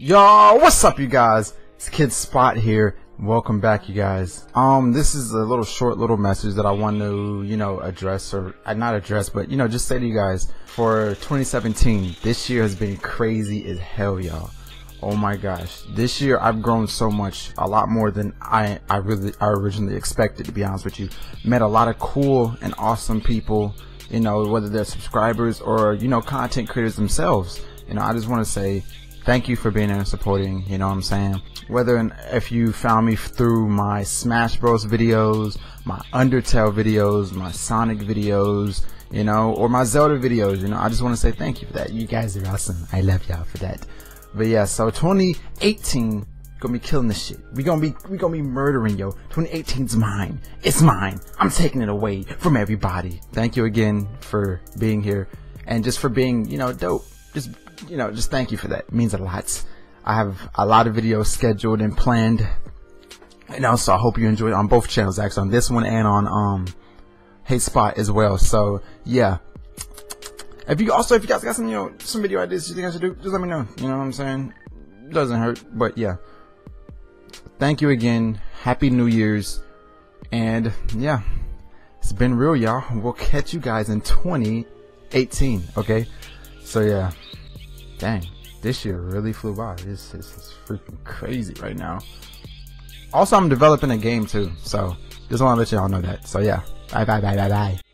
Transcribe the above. Yo, what's up, you guys? It's Kid Spot here. Welcome back, you guys. This is a little short message that I want to, address, or not address, but just say to you guys. For 2017, this year has been crazy as hell, y'all. Oh my gosh, this year I've grown so much, a lot more than I originally expected, to be honest with you. Met a lot of cool and awesome people, whether they're subscribers or content creators themselves. I just want to say thank you for being there and supporting, what I'm saying? Whether and if you found me through my Smash Bros videos, my Undertale videos, my Sonic videos, or my Zelda videos, I just want to say thank you for that. You guys are awesome. I love y'all for that. But yeah, so 2018 gonna be killing this shit. We gonna be murdering, yo. 2018's mine. It's mine. I'm taking it away from everybody. Thank you again for being here and just for being, dope. Just thank you for that. It means a lot. I have a lot of videos scheduled and planned, so I hope you enjoy it on both channels, actually, on this one and on Hey Spot as well. So yeah, if you guys got some some video ideas you think I should do, just let me know. What I'm saying? It doesn't hurt. But yeah, thank you again. Happy New Year's, and yeah, it's been real, y'all. We'll catch you guys in 2018. Okay, so yeah. Dang, this year really flew by. It's freaking crazy right now. Also, I'm developing a game too, so just want to let y'all know that. So yeah, bye bye bye bye bye.